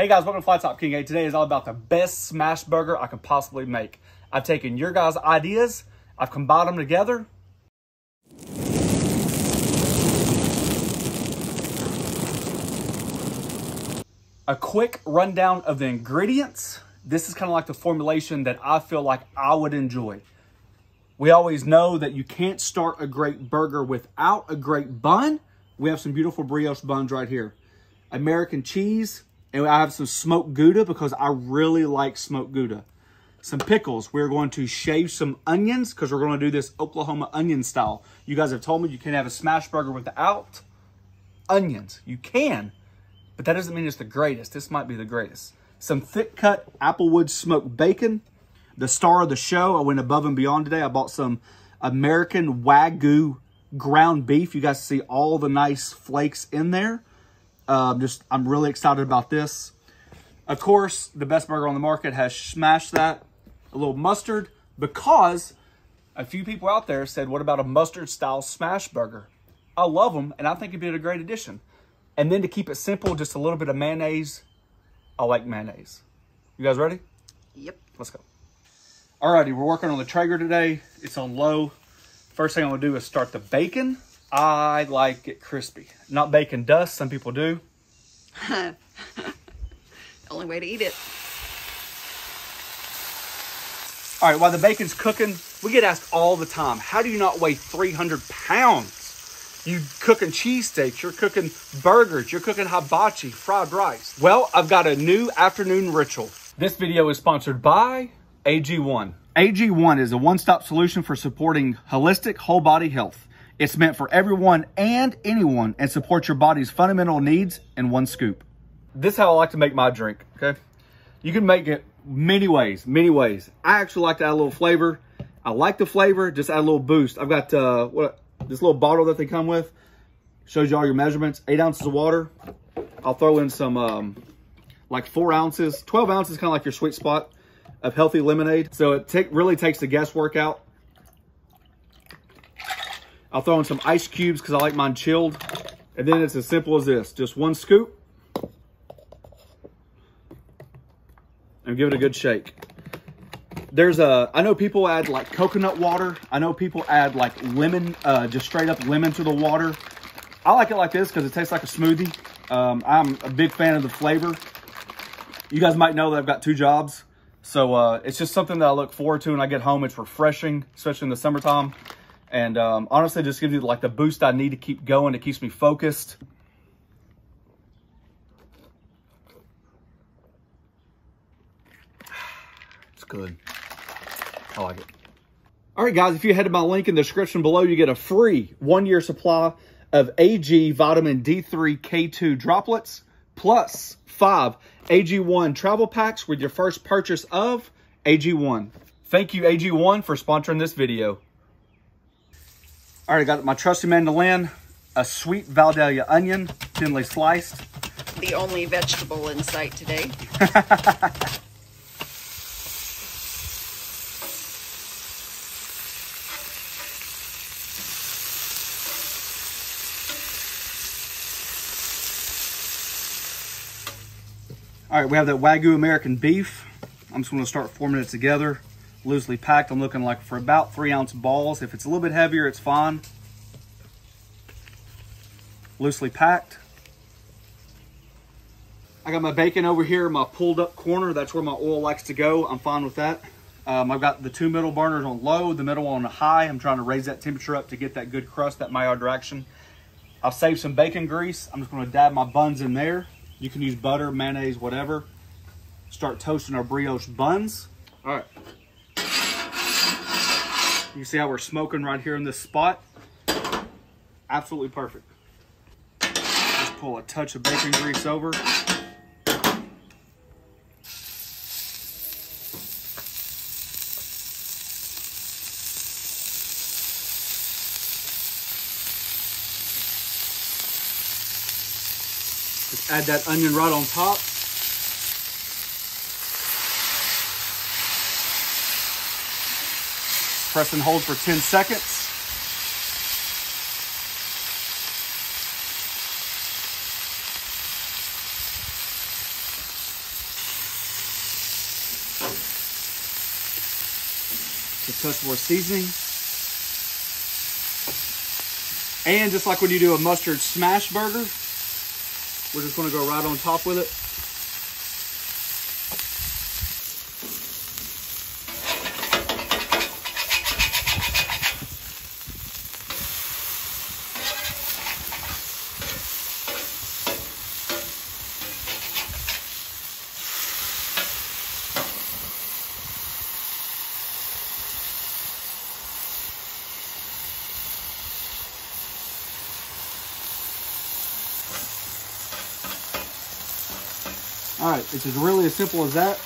Hey guys, welcome to Flat Top King. Hey, today is all about the best smash burger I could possibly make. I've taken your guys' ideas, I've combined them together. A quick rundown of the ingredients. This is kind of like the formulation that I feel like I would enjoy. We always know that you can't start a great burger without a great bun. We have some beautiful brioche buns right here. American cheese. And I have some smoked Gouda because I really like smoked Gouda. Some pickles. We're going to shave some onions because we're going to do this Oklahoma onion style. You guys have told me you can't have a smash burger without onions. You can, but that doesn't mean it's the greatest. This might be the greatest. Some thick cut Applewood smoked bacon. The star of the show. I went above and beyond today. I bought some American Wagyu ground beef. You guys see all the nice flakes in there. I'm really excited about this. Of course, the best burger on the market has smashed that. A little mustard, because a few people out there said, what about a mustard style smash burger? I love them, and I think it'd be a great addition. And then to keep it simple, just a little bit of mayonnaise. I like mayonnaise. You guys ready? Yep. Let's go. Alrighty, we're working on the Traeger today. It's on low. First thing I'm gonna do is start the bacon. I like it crispy. Not bacon dust, some people do. The only way to eat it. All right, while the bacon's cooking, we get asked all the time, how do you not weigh 300 pounds? You're cooking cheesesteaks, you're cooking burgers, you're cooking hibachi, fried rice. Well, I've got a new afternoon ritual. This video is sponsored by AG1. AG1 is a one-stop solution for supporting holistic whole body health. It's meant for everyone and anyone and supports your body's fundamental needs in one scoop. This is how I like to make my drink, okay? You can make it many ways. I actually like to add a little flavor. I like the flavor, just add a little boost. I've got this little bottle that they come with. Shows you all your measurements. 8 ounces of water. I'll throw in some like 4 ounces. 12 ounces is kind of like your sweet spot of healthy lemonade. So it really takes the guesswork out. I'll throw in some ice cubes because I like mine chilled. And then it's as simple as this. Just one scoop. And give it a good shake. I know people add like coconut water. I know people add like lemon, just straight up lemon to the water. I like it like this because it tastes like a smoothie. I'm a big fan of the flavor. You guys might know that I've got 2 jobs. So it's just something that I look forward to when I get home. It's refreshing, especially in the summertime. And honestly, just gives you like the boost I need to keep going. It keeps me focused. It's good. I like it. All right, guys, if you head to my link in the description below, you get a free 1-year supply of AG vitamin D3 K2 droplets, plus 5 AG1 travel packs with your first purchase of AG1. Thank you, AG1, for sponsoring this video. All right, I got my trusty mandolin, a sweet Vidalia onion, thinly sliced. The only vegetable in sight today. All right, we have that Wagyu American beef. I'm just gonna start forming it together. Loosely packed. I'm looking like for about 3-ounce balls. If it's a little bit heavier, it's fine. Loosely packed. I got my bacon over here, my pulled up corner. That's where my oil likes to go. I'm fine with that. I've got the 2 middle burners on low, the middle on high. I'm trying to raise that temperature up to get that good crust, that Maillard action. I've saved some bacon grease. I'm just going to dab my buns in there. You can use butter, mayonnaise, whatever. Start toasting our brioche buns. All right. You see how we're smoking right here in this spot? Absolutely perfect. Just pull a touch of bacon grease over. Just add that onion right on top. Press and hold for 10 seconds. with Tuscarora seasoning. And just like when you do a mustard smash burger, we're just gonna go right on top with it. All right, it's as really as simple as that.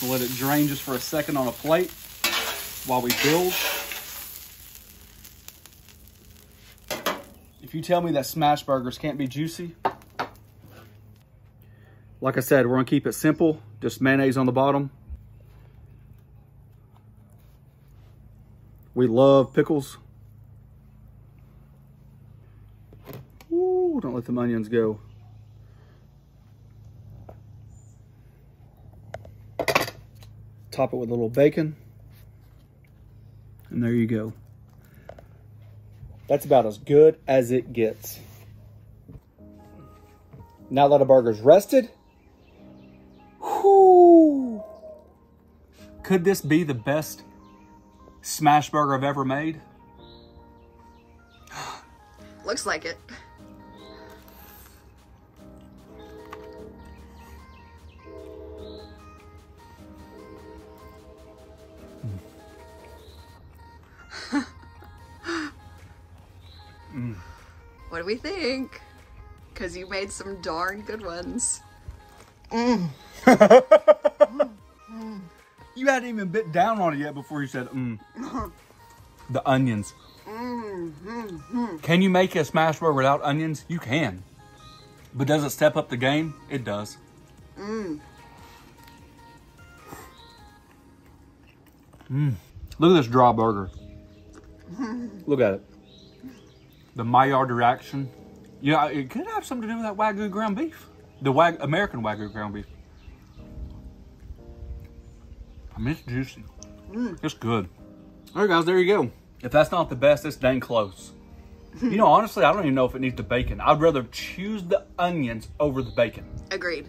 We'll let it drain just for a second on a plate while we build. If you tell me that smash burgers can't be juicy, like I said, we're gonna keep it simple, just mayonnaise on the bottom. We love pickles. Don't let them onions go. Top it with a little bacon. And there you go. That's about as good as it gets. Now that our burger's rested, whoo, could this be the best smash burger I've ever made? Looks like it. What do we think? Because you made some darn good ones. Mm. Mm. You hadn't even bit down on it yet before you said, mm. The onions. Mm, mm, mm. Can you make a smash burger without onions? You can. But does it step up the game? It does. Mm. Mm. Look at this draw burger. Look at it. The Maillard reaction. Yeah, it could have something to do with that Wagyu ground beef. The American Wagyu ground beef. I mean, it's juicy. Mm. It's good. All right, guys, there you go. If that's not the best, it's dang close. You know, honestly, I don't even know if it needs the bacon. I'd rather choose the onions over the bacon. Agreed.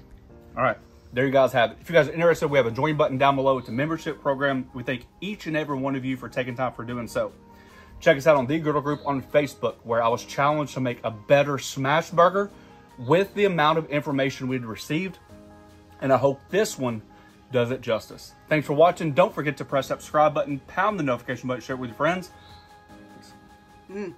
All right, there you guys have it. If you guys are interested, we have a join button down below. It's a membership program. We thank each and every one of you for taking time for doing so. Check us out on The Griddle Group on Facebook, where I was challenged to make a better smash burger with the amount of information we'd received. And I hope this one does it justice. Thanks for watching. Don't forget to press that subscribe button, pound the notification button, share it with your friends. Mm.